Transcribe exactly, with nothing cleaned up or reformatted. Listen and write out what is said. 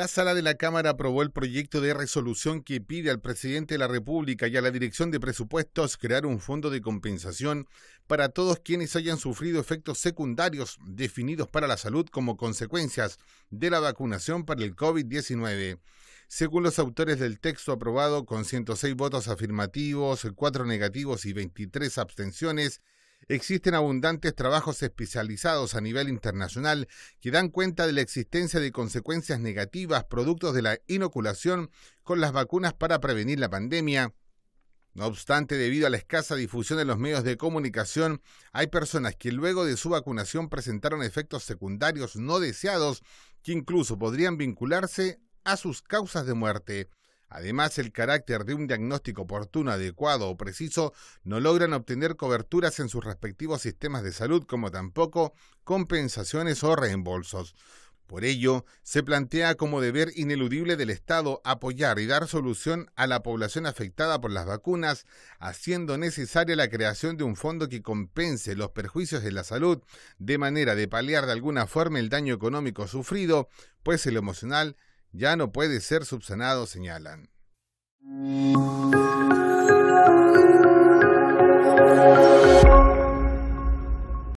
La Sala de la Cámara aprobó el proyecto de resolución que pide al Presidente de la República y a la Dirección de Presupuestos crear un fondo de compensación para todos quienes hayan sufrido efectos secundarios definidos para la salud como consecuencias de la vacunación para el COVID diecinueve. Según los autores del texto aprobado, con ciento seis votos afirmativos, cuatro negativos y veintitrés abstenciones, existen abundantes trabajos especializados a nivel internacional que dan cuenta de la existencia de consecuencias negativas productos de la inoculación con las vacunas para prevenir la pandemia. No obstante, debido a la escasa difusión en los medios de comunicación, hay personas que luego de su vacunación presentaron efectos secundarios no deseados que incluso podrían vincularse a sus causas de muerte. Además, el carácter de un diagnóstico oportuno, adecuado o preciso no logran obtener coberturas en sus respectivos sistemas de salud, como tampoco compensaciones o reembolsos. Por ello, se plantea como deber ineludible del Estado apoyar y dar solución a la población afectada por las vacunas, haciendo necesaria la creación de un fondo que compense los perjuicios de la salud, de manera de paliar de alguna forma el daño económico sufrido, pues el emocional ya no puede ser subsanado, señalan.